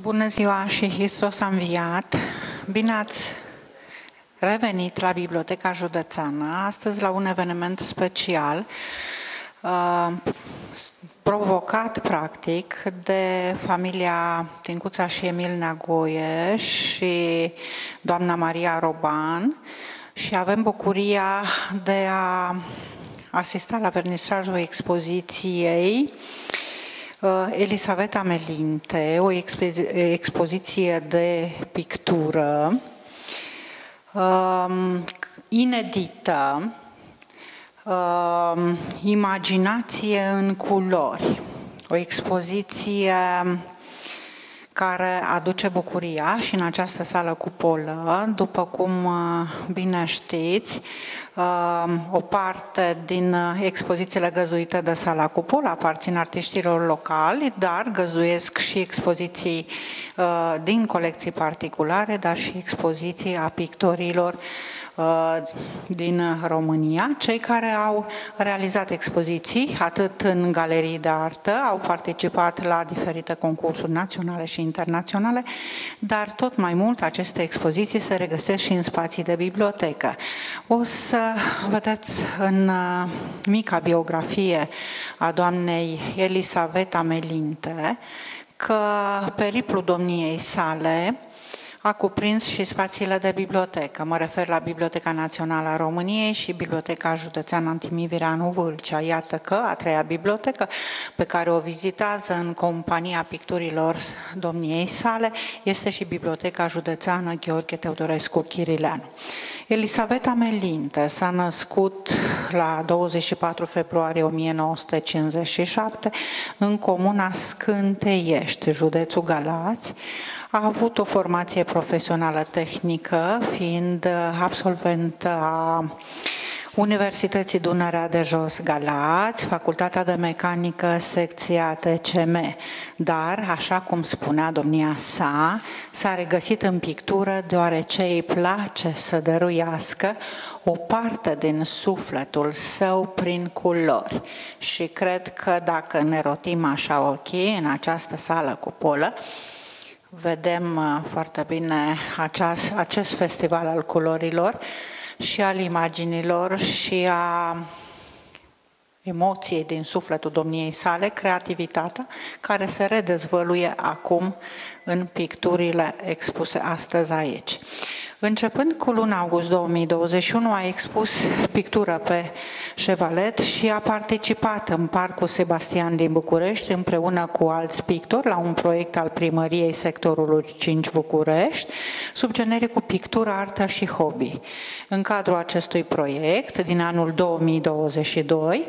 Bună ziua și Hristos a înviat! Bine ați revenit la Biblioteca Județeană, astăzi la un eveniment special provocat, practic, de familia Tincuța și Emil Neagoe și doamna Maria Roban și avem bucuria de a asista la vernisajul expoziției Elisaveta Melinte, o expoziție de pictură inedită, Imaginație în culori, o expoziție care aduce bucuria și în această sală cupolă, după cum bine știți, o parte din expozițiile găzduite de sala cupolă aparțin artiștilor locali, dar găzduiesc și expoziții din colecții particulare, dar și expoziții a pictorilor din România. Cei care au realizat expoziții, atât în galerii de artă, au participat la diferite concursuri naționale și internaționale, dar tot mai mult aceste expoziții se regăsesc și în spații de bibliotecă. O să vedeți în mica biografie a doamnei Elisaveta Melinte că periplul domniei sale a cuprins și spațiile de bibliotecă. Mă refer la Biblioteca Națională a României și Biblioteca Județeană Antim Ivireanu-Vâlcea. Iată că a treia bibliotecă pe care o vizitează în compania picturilor domniei sale este și Biblioteca Județeană Gheorghe Teodorescu Kirileanu. Elisaveta Melinte s-a născut la 24 februarie 1957 în comuna Scânteiești, județul Galați. A avut o formație profesională tehnică, fiind absolventă a Universității Dunărea de Jos Galați, Facultatea de Mecanică, secția TCM. Dar, așa cum spunea domnia sa, s-a regăsit în pictură deoarece îi place să dăruiască o parte din sufletul său prin culori. Și cred că dacă ne rotim așa ochii în această sală cupolă, vedem foarte bine acest festival al culorilor și al imaginilor și a emoției din sufletul domniei sale, creativitatea care se redezvăluie acum în picturile expuse astăzi aici. Începând cu luna august 2021, a expus pictură pe șevalet și a participat în Parcul Sebastian din București împreună cu alți pictori la un proiect al primăriei sectorului 5 București, sub genericul Pictură, Artă și Hobby. În cadrul acestui proiect, din anul 2022,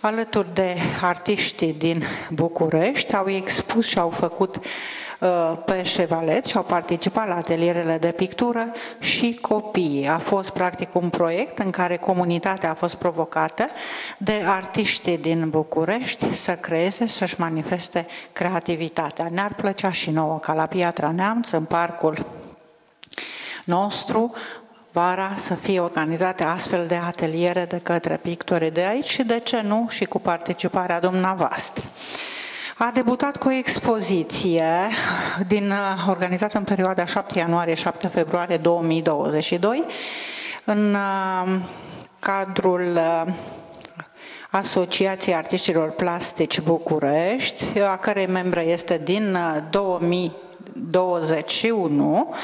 alături de artiștii din București, au expus și au făcut pe șevalet și au participat la atelierele de pictură și copii. A fost practic un proiect în care comunitatea a fost provocată de artiștii din București să creeze, să-și manifeste creativitatea. Ne-ar plăcea și nouă ca la Piatra Neamț, în parcul nostru, vara să fie organizate astfel de ateliere de către pictori de aici și, de ce nu, și cu participarea dumneavoastră. A debutat cu o expoziție organizată în perioada 7 ianuarie-7 februarie 2022 în cadrul Asociației Artiștilor Plastici București, a cărei membră este din 2021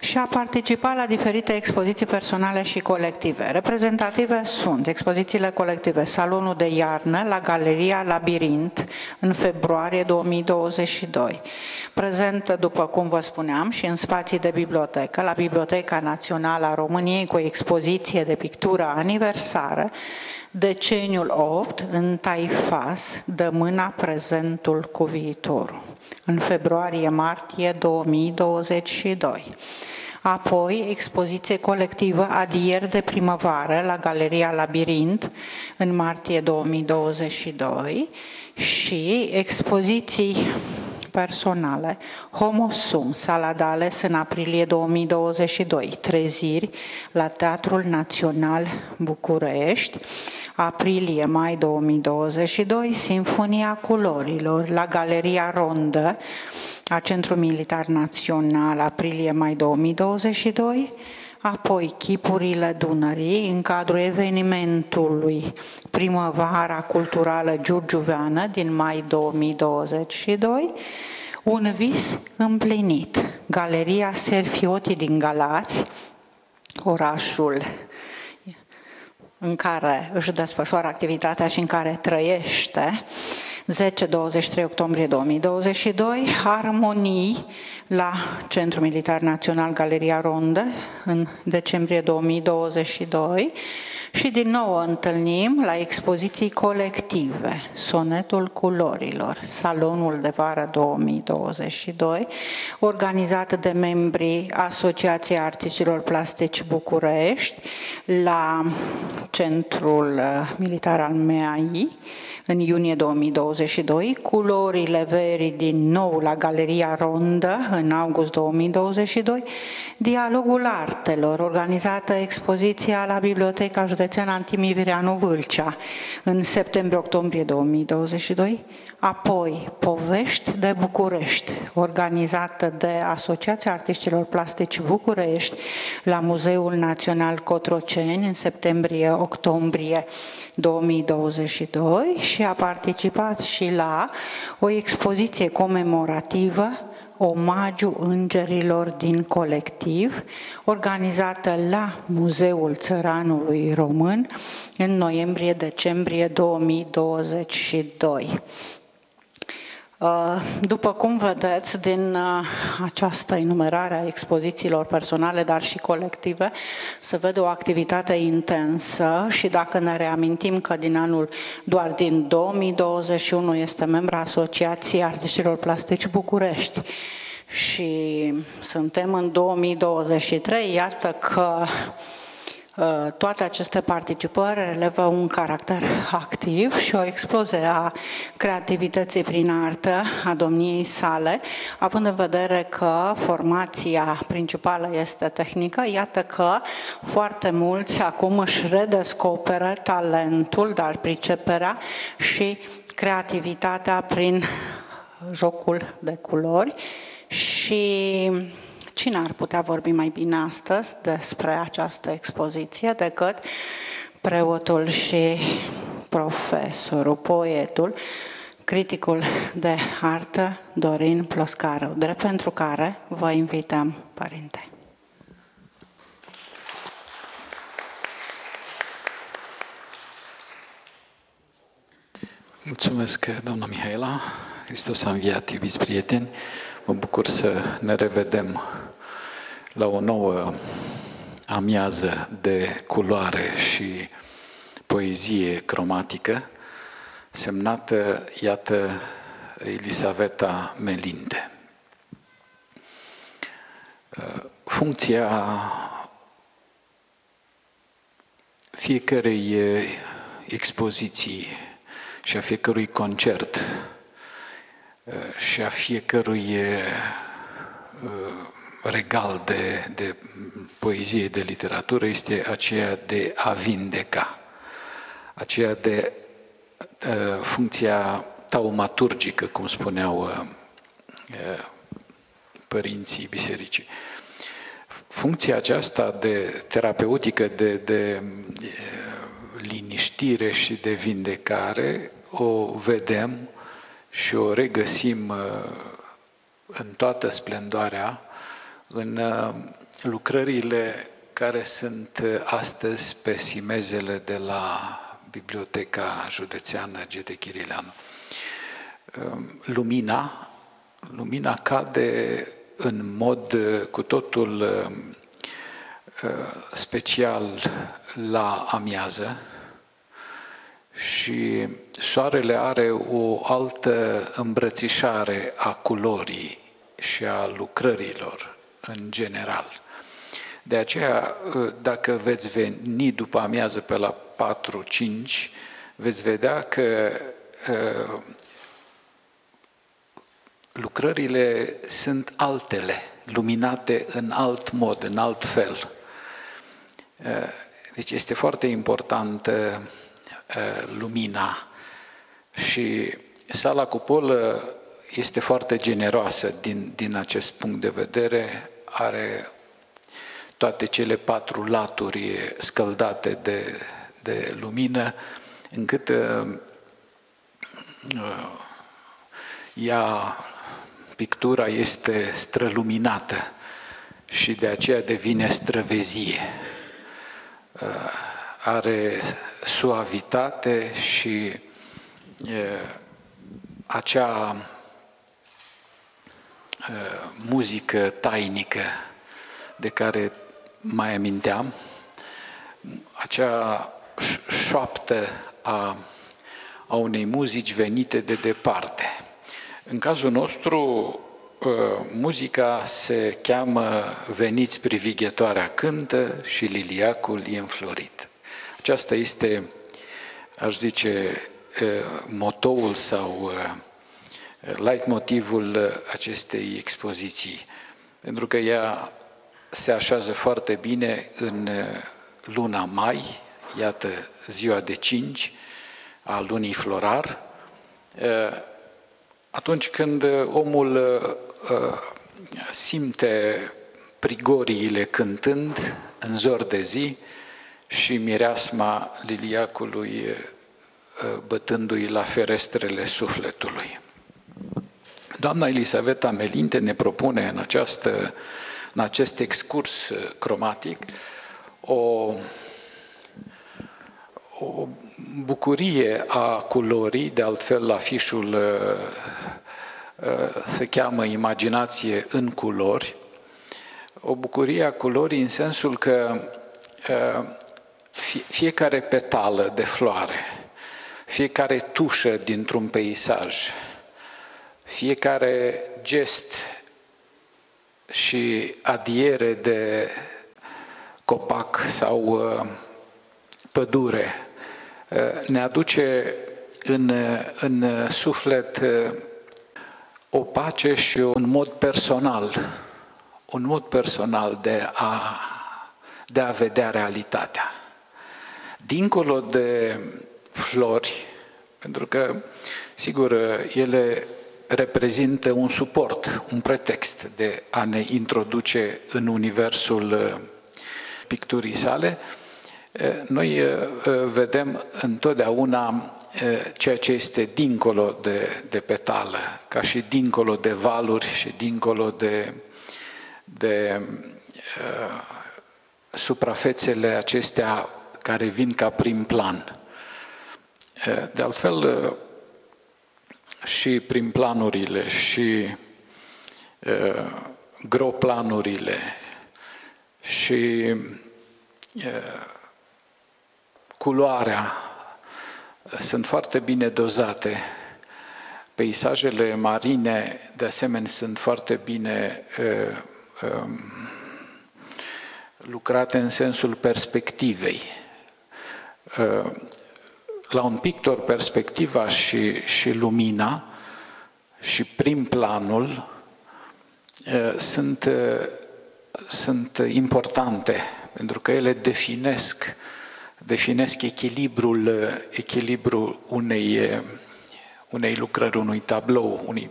și a participat la diferite expoziții personale și colective. Reprezentative sunt expozițiile colective Salonul de Iarnă la Galeria Labirint în februarie 2022. Prezentă, după cum vă spuneam, și în spații de bibliotecă, la Biblioteca Națională a României cu o expoziție de pictură aniversară Deceniul 8 în Taifas, Dă mâna prezentul cu viitorul, în februarie-martie 2022. Apoi, expoziție colectivă Adier de primăvară la Galeria Labirint în martie 2022 și expoziții personale. Homo Sum, sala de ales în aprilie 2022, treziri la Teatrul Național București, aprilie-mai 2022, Sinfonia culorilor la Galeria Rondă a Centrul Militar Național, aprilie-mai 2022, apoi Chipurile Dunării în cadrul evenimentului Primăvara Culturală Giurgiuveană din mai 2022, Un vis împlinit, Galeria Serfiotii din Galați, orașul în care își desfășoară activitatea și în care trăiește, 10-23 octombrie 2022, Armonii la Centrul Militar Național Galeria Rondă în decembrie 2022 și din nou întâlnim la expoziții colective, Sonetul culorilor, Salonul de vară 2022, organizat de membrii Asociației Artiștilor Plastici București la Centrul Militar al MEAI, în iunie 2022, Culorile verii din nou la Galeria Rondă în august 2022, Dialogul artelor, organizată expoziția la Biblioteca Județeană Antim Ivireanu-Vâlcea în septembrie-octombrie 2022, apoi Povești de București, organizată de Asociația Artiștilor Plastici București la Muzeul Național Cotroceni în septembrie-octombrie 2022 și a participat și la o expoziție comemorativă, Omagiu Îngerilor din Colectiv, organizată la Muzeul Țăranului Român în noiembrie-decembrie 2022. După cum vedeți din această enumerare a expozițiilor personale, dar și colective, se vede o activitate intensă și dacă ne reamintim că din anul, doar din 2021, este membra Asociației Artiștilor Plastici București și suntem în 2023, iată că toate aceste participări relevă un caracter activ și o explozie a creativității prin artă a domniei sale, având în vedere că formația principală este tehnică, iată că foarte mulți acum își redescoperă talentul, dar priceperea și creativitatea prin jocul de culori și cine ar putea vorbi mai bine astăzi despre această expoziție decât preotul și profesorul, poetul, criticul de artă Dorin Ploscaru, drept pentru care vă invităm, părinte. Mulțumesc, doamna Mihaela. Hristos a înviat, iubiți prieteni. Mă bucur să ne revedem la o nouă amiază de culoare și poezie cromatică, semnată, iată, Elisaveta Melinte. Funcția fiecărei expoziții și a fiecărui concert și a fiecărui regal de poezie, de literatură, este aceea de a vindeca, aceea de funcția taumaturgică, cum spuneau părinții bisericii. Funcția aceasta de terapeutică, de liniștire și de vindecare, o vedem și o regăsim în toată splendoarea în lucrările care sunt astăzi pe simezele de la Biblioteca Județeană G.T. Kirileanu. Lumina cade în mod cu totul special la amiază și soarele are o altă îmbrățișare a culorii și a lucrărilor în general. De aceea, dacă veți veni după amiază pe la 4-5, veți vedea că lucrările sunt altele, luminate în alt mod, în alt fel. Deci este foarte important lumina. Și sala cupolă este foarte generoasă din acest punct de vedere. Are toate cele patru laturi scăldate de lumină, încât pictura este străluminată și de aceea devine străvezie. Are suavitate și acea muzică tainică de care mai aminteam, acea șoaptă a unei muzici venite de departe. În cazul nostru, muzica se cheamă Veniți privighetoarea cântă și liliacul e înflorit. Aceasta este, aș zice, motoul sau leitmotivul acestei expoziții, pentru că ea se așează foarte bine în luna mai, iată ziua de 5 a lunii Florar, atunci când omul simte prigoriile cântând în zor de zi și mireasma liliacului bătându-i la ferestrele sufletului. Doamna Elisaveta Melinte ne propune în acest excurs cromatic o bucurie a culorii, de altfel afișul se cheamă Imaginație în culori, o bucurie a culorii în sensul că fiecare petală de floare, fiecare tușă dintr-un peisaj, fiecare gest și adiere de copac sau pădure ne aduce în suflet o pace și un mod personal de a vedea realitatea. Dincolo de flori, pentru că, sigur, ele reprezintă un suport, un pretext de a ne introduce în universul picturii sale, noi vedem întotdeauna ceea ce este dincolo de petală, ca și dincolo de valuri și dincolo de suprafețele acestea care vin ca prim plan. De altfel, și prin planurile și groplanurile și culoarea sunt foarte bine dozate. Peisajele marine, de asemenea, sunt foarte bine lucrate în sensul perspectivei. La un pictor, perspectiva și lumina și prim planul sunt importante, pentru că ele definesc echilibrul unei lucrări, unui tablou, unui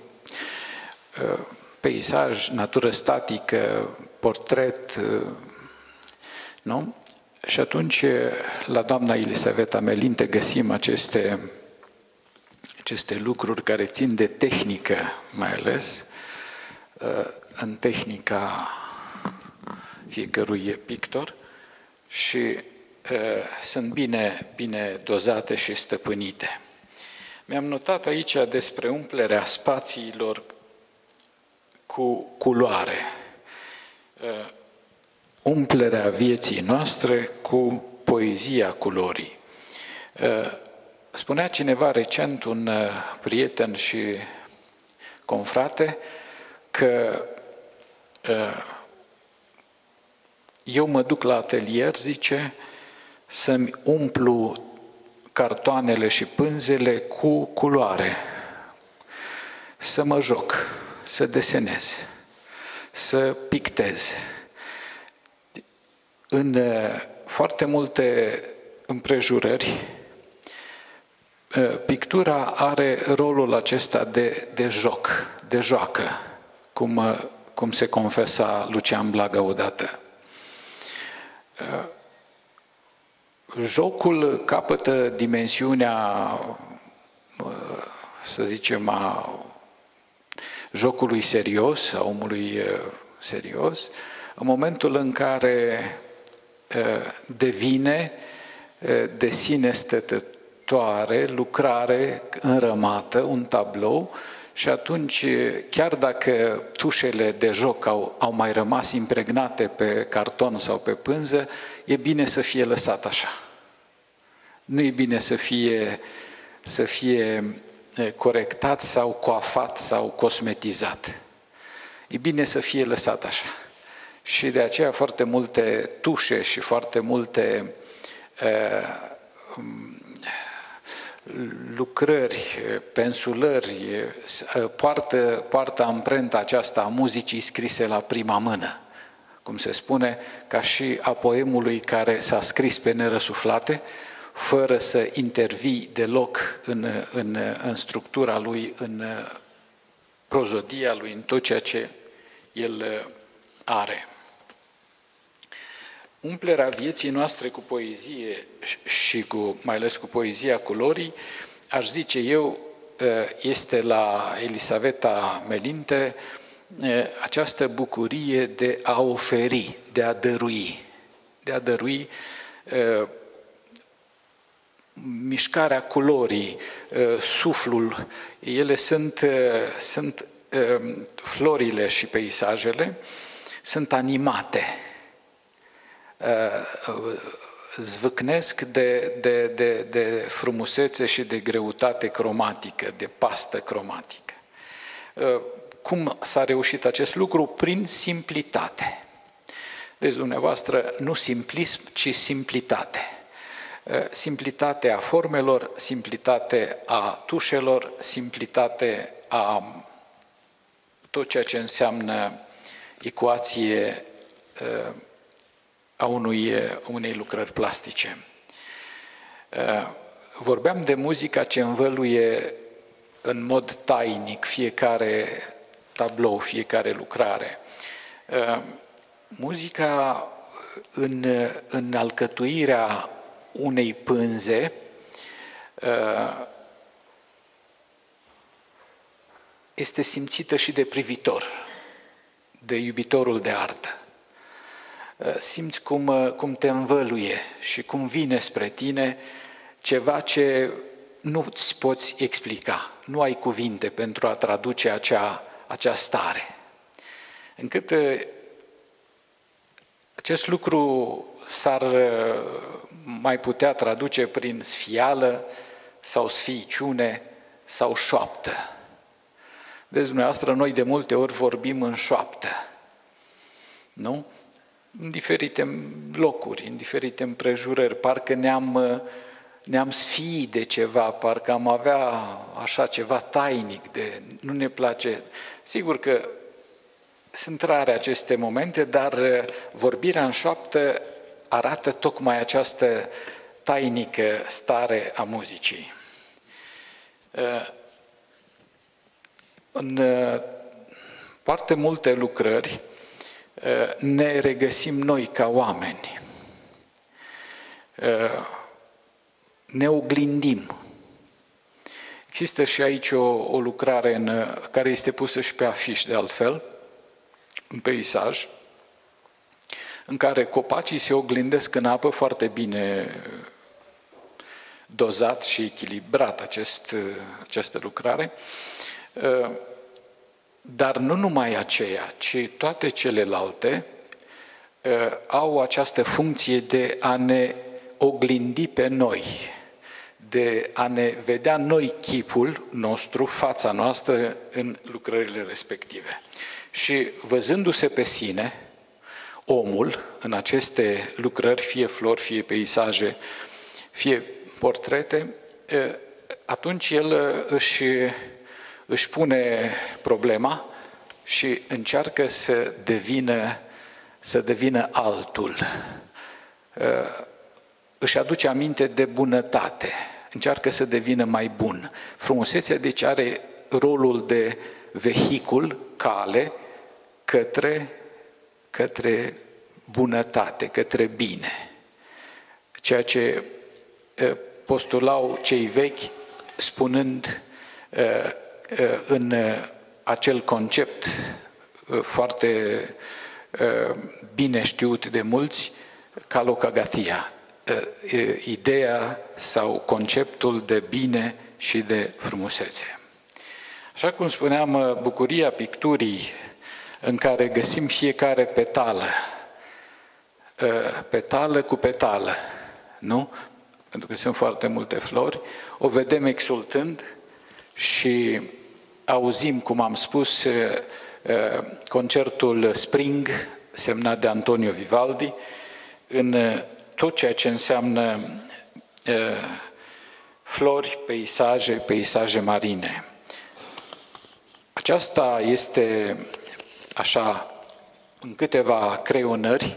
peisaj, natură statică, portret, nu? Și atunci, la doamna Elisaveta Melinte găsim aceste lucruri care țin de tehnică, mai ales în tehnica fiecărui pictor, și sunt bine dozate și stăpânite. Mi-am notat aici despre umplerea spațiilor cu culoare. Umplerea vieții noastre cu poezia culorii. Spunea cineva recent, un prieten și confrate, că eu mă duc la atelier, zice, să-mi umplu cartoanele și pânzele cu culoare, să mă joc. să desenez, să pictez. În foarte multe împrejurări, pictura are rolul acesta de joacă, cum se confesa Lucian Blaga odată. Jocul capătă dimensiunea, să zicem, a jocului serios, a omului serios, în momentul în care devine de sine stătătoare, lucrare înrămată, un tablou, și atunci, chiar dacă tușele de joc au mai rămas impregnate pe carton sau pe pânză, e bine să fie lăsat așa. Nu e bine să fie corectat sau coafat sau cosmetizat. E bine să fie lăsat așa. Și de aceea foarte multe tușe și foarte multe lucrări, pensulări, poartă amprenta aceasta a muzicii scrise la prima mână, cum se spune, ca și a poemului care s-a scris pe nerăsuflate, fără să intervii deloc în structura lui, în prozodia lui, în tot ceea ce el are. Umplerea vieții noastre cu poezie și mai ales cu poezia culorii, aș zice eu, este la Elisaveta Melinte această bucurie de a oferi, de a dărui mișcarea culorii, suflul. Ele sunt florile și peisajele, sunt animate, zvâcnesc de frumusețe și de greutate cromatică, de pastă cromatică. Cum s-a reușit acest lucru? Prin simplitate. Deci, dumneavoastră, nu simplism, ci simplitate. Simplitate a formelor, simplitate a tușelor, simplitate a tot ceea ce înseamnă ecuație a unei lucrări plastice. Vorbeam de muzica ce învăluie în mod tainic fiecare tablou, fiecare lucrare. Muzica în alcătuirea unei pânze este simțită și de privitor, de iubitorul de artă. Simți cum te învăluie și cum vine spre tine ceva ce nu îți poți explica, nu ai cuvinte pentru a traduce acea stare. Încât acest lucru s-ar mai putea traduce prin sfială sau sfiiciune sau șoaptă. Deci, dumneavoastră, noi de multe ori vorbim în șoaptă, nu? În diferite locuri, în diferite împrejurări, parcă ne-am sfii de ceva, parcă am avea așa ceva tainic, de nu ne place. Sigur că sunt rare aceste momente, dar vorbirea în șoaptă arată tocmai această tainică stare a muzicii. În foarte multe lucrări ne regăsim noi ca oameni, ne oglindim. Există și aici o lucrare care este pusă și pe afiș, de altfel, un peisaj, în care copacii se oglindesc în apă, foarte bine dozat și echilibrat această lucrare. Dar nu numai aceea, ci toate celelalte au această funcție de a ne oglindi pe noi, de a ne vedea noi chipul nostru, fața noastră în lucrările respective. Și văzându-se pe sine, omul în aceste lucrări, fie flori, fie peisaje, fie portrete, atunci el își pune problema și încearcă să devină altul. Își aduce aminte de bunătate, încearcă să devină mai bun. Frumusețea deci are rolul de vehicul, cale, către bunătate, către bine. Ceea ce postulau cei vechi, spunând în acel concept foarte bine știut de mulți, calocagathia, ideea sau conceptul de bine și de frumusețe. Așa cum spuneam, bucuria picturii în care găsim fiecare petală cu petală, nu? Pentru că sunt foarte multe flori, o vedem exultând și auzim, cum am spus, concertul Spring, semnat de Antonio Vivaldi, în tot ceea ce înseamnă flori, peisaje marine. Aceasta este, așa, în câteva creionări,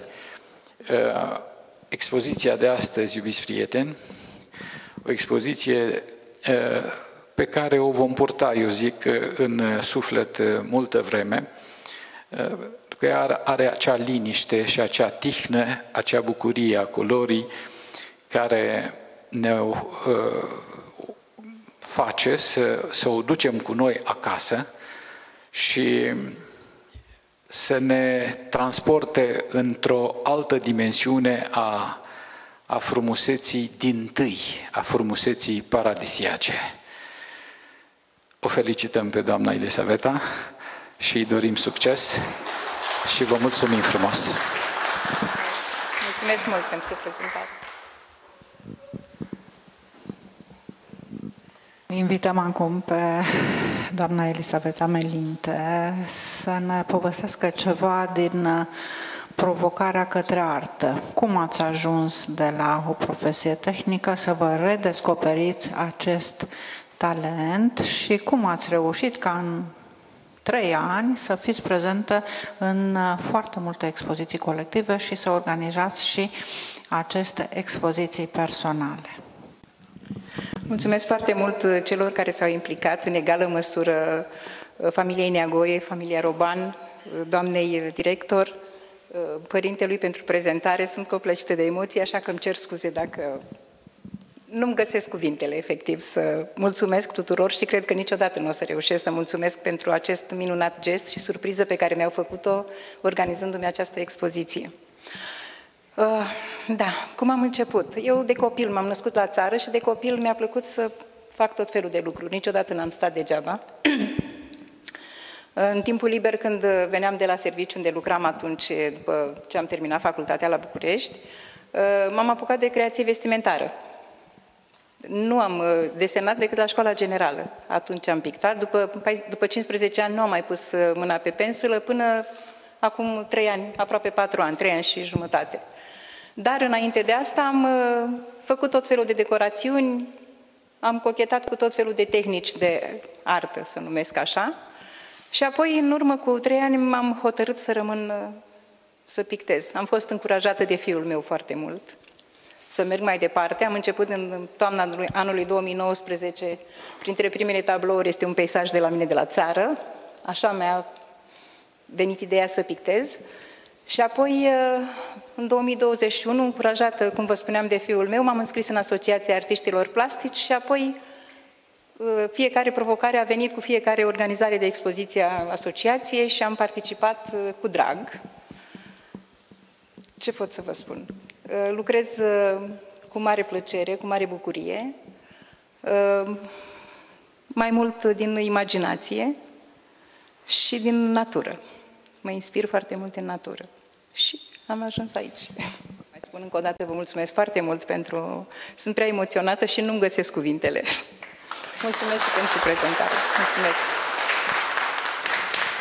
expoziția de astăzi, iubiți prieteni, o expoziție pe care o vom purta, eu zic, în suflet multă vreme, că are acea liniște și acea tihnă, acea bucurie a culorii care ne face să o ducem cu noi acasă și să ne transporte într-o altă dimensiune a frumuseții dintâi, a frumuseții paradisiace. O felicităm pe doamna Elisaveta și îi dorim succes și vă mulțumim frumos. Mulțumesc mult pentru prezentare. Invităm acum pe doamna Elisaveta Melinte să ne povestească ceva din provocarea către artă. Cum ați ajuns de la o profesie tehnică să vă redescoperiți acest talent și cum ați reușit ca în 3 ani să fiți prezentă în foarte multe expoziții colective și să organizați și aceste expoziții personale. Mulțumesc foarte mult celor care s-au implicat, în egală măsură familiei Neagoe, familia Roban, doamnei director, părintelui pentru prezentare. Sunt copleșită de emoții, așa că îmi cer scuze dacă nu-mi găsesc cuvintele, efectiv, să mulțumesc tuturor și cred că niciodată nu o să reușesc să mulțumesc pentru acest minunat gest și surpriză pe care mi-au făcut-o organizându-mi această expoziție. Da, cum am început? Eu de copil m-am născut la țară și de copil mi-a plăcut să fac tot felul de lucruri. Niciodată n-am stat degeaba. În timpul liber, când veneam de la serviciu unde lucram atunci, după ce am terminat facultatea la București, m-am apucat de creație vestimentară. Nu am desenat decât la școala generală. Atunci am pictat. După 15 ani nu am mai pus mâna pe pensulă până acum 3 ani, aproape 4 ani, 3 ani și jumătate. Dar înainte de asta am făcut tot felul de decorațiuni, am cochetat cu tot felul de tehnici de artă, să numesc așa. Și apoi, în urmă cu 3 ani, m-am hotărât să rămân să pictez. Am fost încurajată de fiul meu foarte mult să merg mai departe. Am început în toamna anului 2019, printre primele tablouri este un peisaj de la mine de la țară. Așa mi-a venit ideea să pictez. Și apoi, în 2021, încurajată, cum vă spuneam, de fiul meu, m-am înscris în Asociația Artiștilor Plastici și apoi fiecare provocare a venit cu fiecare organizare de expoziție a asociației și am participat cu drag. Ce pot să vă spun? Lucrez cu mare plăcere, cu mare bucurie, mai mult din imaginație și din natură. Mă inspir foarte mult din natură și am ajuns aici. Mai spun încă o dată, vă mulțumesc foarte mult pentru... Sunt prea emoționată și nu-mi găsesc cuvintele. Mulțumesc și pentru prezentare. Mulțumesc!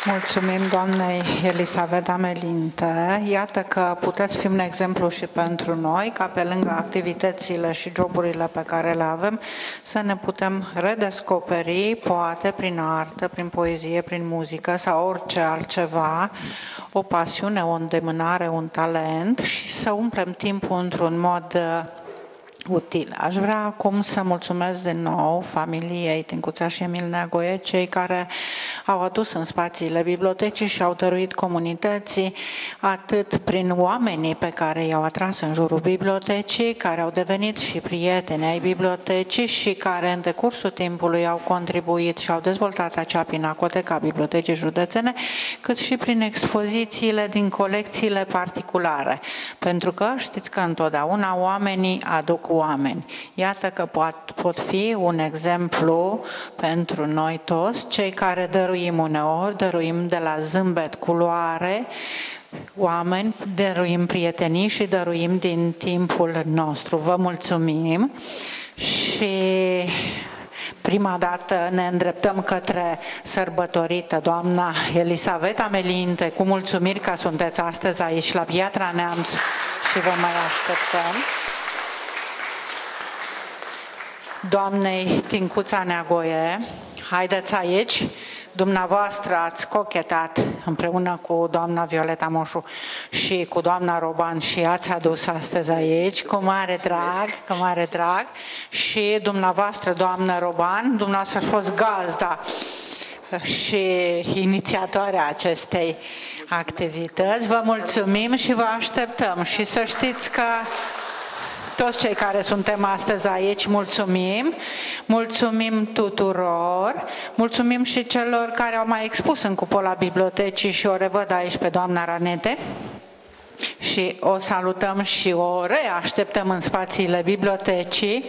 Mulțumim doamnei Elisaveta Melinte. Iată că puteți fi un exemplu și pentru noi, ca pe lângă activitățile și joburile pe care le avem, să ne putem redescoperi, poate prin artă, prin poezie, prin muzică sau orice altceva, o pasiune, o îndemânare, un talent și să umplem timpul într-un mod util. Aș vrea acum să mulțumesc din nou familiei Tincuța și Emil Neagoe, cei care au adus în spațiile bibliotecii și au dăruit comunității, atât prin oamenii pe care i-au atras în jurul bibliotecii, care au devenit și prieteni ai bibliotecii și care în decursul timpului au contribuit și au dezvoltat acea pinacoteca Bibliotecii Județene, cât și prin expozițiile din colecțiile particulare. Pentru că știți că întotdeauna oamenii aduc oameni. Iată că pot fi un exemplu pentru noi toți, cei care dăruim uneori, dăruim de la zâmbet, culoare, oameni, dăruim prietenii și dăruim din timpul nostru. Vă mulțumim și prima dată ne îndreptăm către sărbătorită doamna Elisaveta Melinte, cu mulțumiri că sunteți astăzi aici la Piatra Neamț și vă mai așteptăm. Doamnei Tincuța Neagoe, haideți aici, dumneavoastră ați cochetat împreună cu doamna Violeta Moșu și cu doamna Roban și ați adus astăzi aici, cu mare drag, cu mare drag, și dumneavoastră, doamnă Roban, dumneavoastră a fost gazda și inițiatoarea acestei activități. Vă mulțumim și vă așteptăm și să știți că toți cei care suntem astăzi aici, mulțumim, mulțumim tuturor, mulțumim și celor care au mai expus în cupola bibliotecii și o revăd aici pe doamna Ranete și o salutăm și o reașteptăm în spațiile bibliotecii.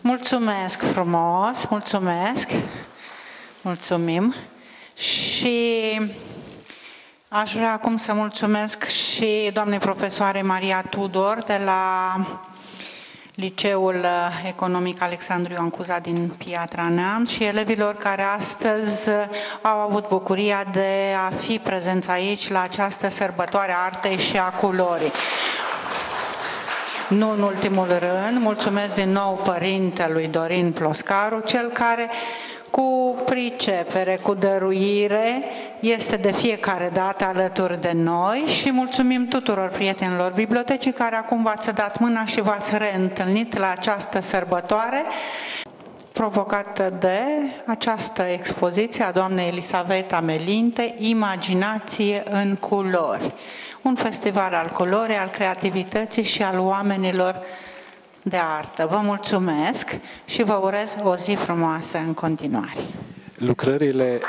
Mulțumesc frumos, mulțumesc, mulțumim și aș vrea acum să mulțumesc și doamnei profesoare Maria Tudor de la Liceul Economic Alexandru Ioan Cuza din Piatra Neamț și elevilor care astăzi au avut bucuria de a fi prezenți aici la această sărbătoare a artei și a culorii. Nu în ultimul rând, mulțumesc din nou părintelui Dorin Ploscaru, cel care cu pricepere, cu dăruire, este de fiecare dată alături de noi și mulțumim tuturor prietenilor bibliotecii care acum v-ați dat mâna și v-ați reîntâlnit la această sărbătoare provocată de această expoziție a doamnei Elisaveta Melinte, Imaginație în culori. Un festival al culorii, al creativității și al oamenilor de artă. Vă mulțumesc și vă urez o zi frumoasă în continuare. Lucrările